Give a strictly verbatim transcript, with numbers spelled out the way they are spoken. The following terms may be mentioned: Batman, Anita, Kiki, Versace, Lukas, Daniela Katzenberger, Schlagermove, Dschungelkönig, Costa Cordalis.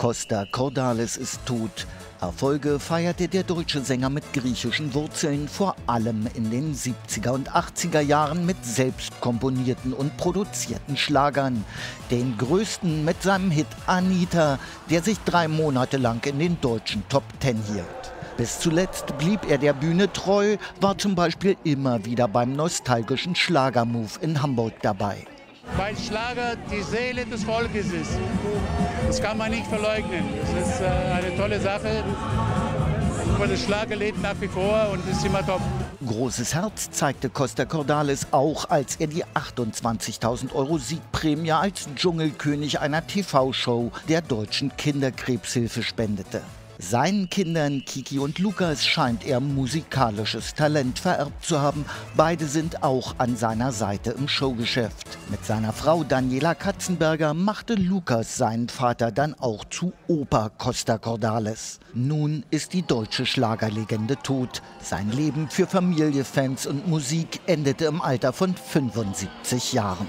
Costa Cordalis ist tot. Erfolge feierte der deutsche Sänger mit griechischen Wurzeln vor allem in den siebziger und achtziger Jahren mit selbst komponierten und produzierten Schlagern. Den größten mit seinem Hit Anita, der sich drei Monate lang in den deutschen Top Ten hielt. Bis zuletzt blieb er der Bühne treu, war zum Beispiel immer wieder beim nostalgischen Schlagermove in Hamburg dabei. Weil Schlager die Seele des Volkes ist. Das kann man nicht verleugnen. Das ist eine tolle Sache. Aber das Schlager lebt nach wie vor und ist immer top. Großes Herz zeigte Costa Cordalis auch, als er die achtundzwanzigtausend Euro Siegprämie als Dschungelkönig einer T V-Show der deutschen Kinderkrebshilfe spendete. Seinen Kindern Kiki und Lukas scheint er musikalisches Talent vererbt zu haben. Beide sind auch an seiner Seite im Showgeschäft. Mit seiner Frau Daniela Katzenberger machte Lukas seinen Vater dann auch zu Opa Costa Cordalis. Nun ist die deutsche Schlagerlegende tot. Sein Leben für Familie, Fans und Musik endete im Alter von fünfundsiebzig Jahren.